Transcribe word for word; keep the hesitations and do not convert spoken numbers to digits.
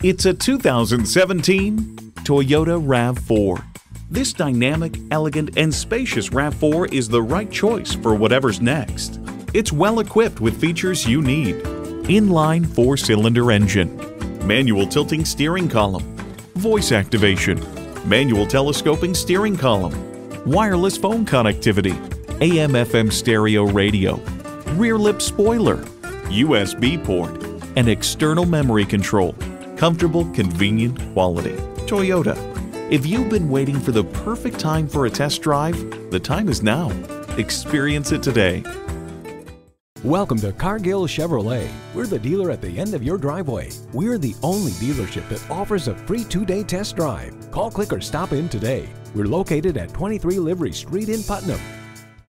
It's a two thousand seventeen Toyota RAV four. This dynamic, elegant, and spacious RAV four is the right choice for whatever's next. It's well equipped with features you need: inline four-cylinder engine, manual tilting steering column, voice activation, manual telescoping steering column, wireless phone connectivity, A M F M stereo radio, rear lip spoiler, U S B port, and external memory control. Comfortable, convenient, quality. Toyota. If you've been waiting for the perfect time for a test drive, the time is now. Experience it today. Welcome to Cargill Chevrolet. We're the dealer at the end of your driveway. We're the only dealership that offers a free two-day test drive. Call, click, or stop in today. We're located at twenty-three Livery Street in Putnam.